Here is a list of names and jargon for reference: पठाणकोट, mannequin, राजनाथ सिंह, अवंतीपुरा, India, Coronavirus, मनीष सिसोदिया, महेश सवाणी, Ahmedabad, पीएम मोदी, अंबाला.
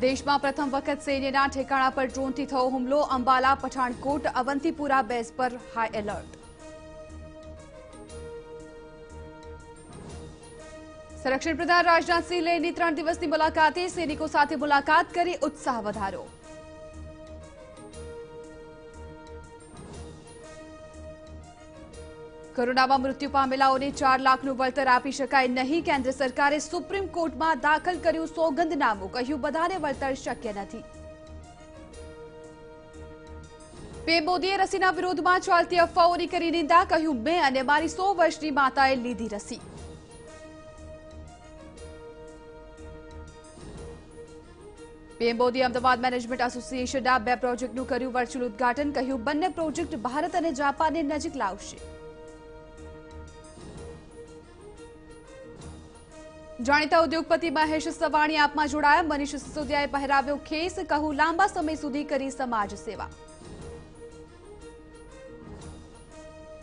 देश में प्रथम वक्त सैन्यना ठेकाणा पर ड्रोन थी थयो हुमलो। अंबाला, पठाणकोट, अवंतीपुरा बेस पर हाई एलर्ट। संरक्षण प्रधान राजनाथ सिंह 3 दिवस की मुलाकाते, सैनिकों साथे मुलाकात करी उत्साह वधारो। कोरोना में मृत्यु पामेलाओने 4 लाखनु वळतर आपी शकाय नहीं। केन्द्र सरकारे सुप्रीम कोर्ट में दाखल कर्यु सौगंधनामु, कह्यु बधाने वळतर शक्य नथी। पीएम मोदीए रसीना विरोध में चालती अफवाओनी करी निंदा, कह्यु मैं अने मारी 100 वर्षनी माताए लीधी रसी। पीएम मोदी Ahmedabad management association 2 प्रोजेक्टनु कर्यु वर्च्युअल उद्घाटन, कह्यु बंने प्रोजेक्ट भारत अने जापानने नजीक लावशे। जाणीता उद्योगपति महेश सवाणी आप में जोड़ाया, मनीष सिसोदियाए पहराव्यो खेस, कहू लांबा समय सुधी करी समाज सेवा।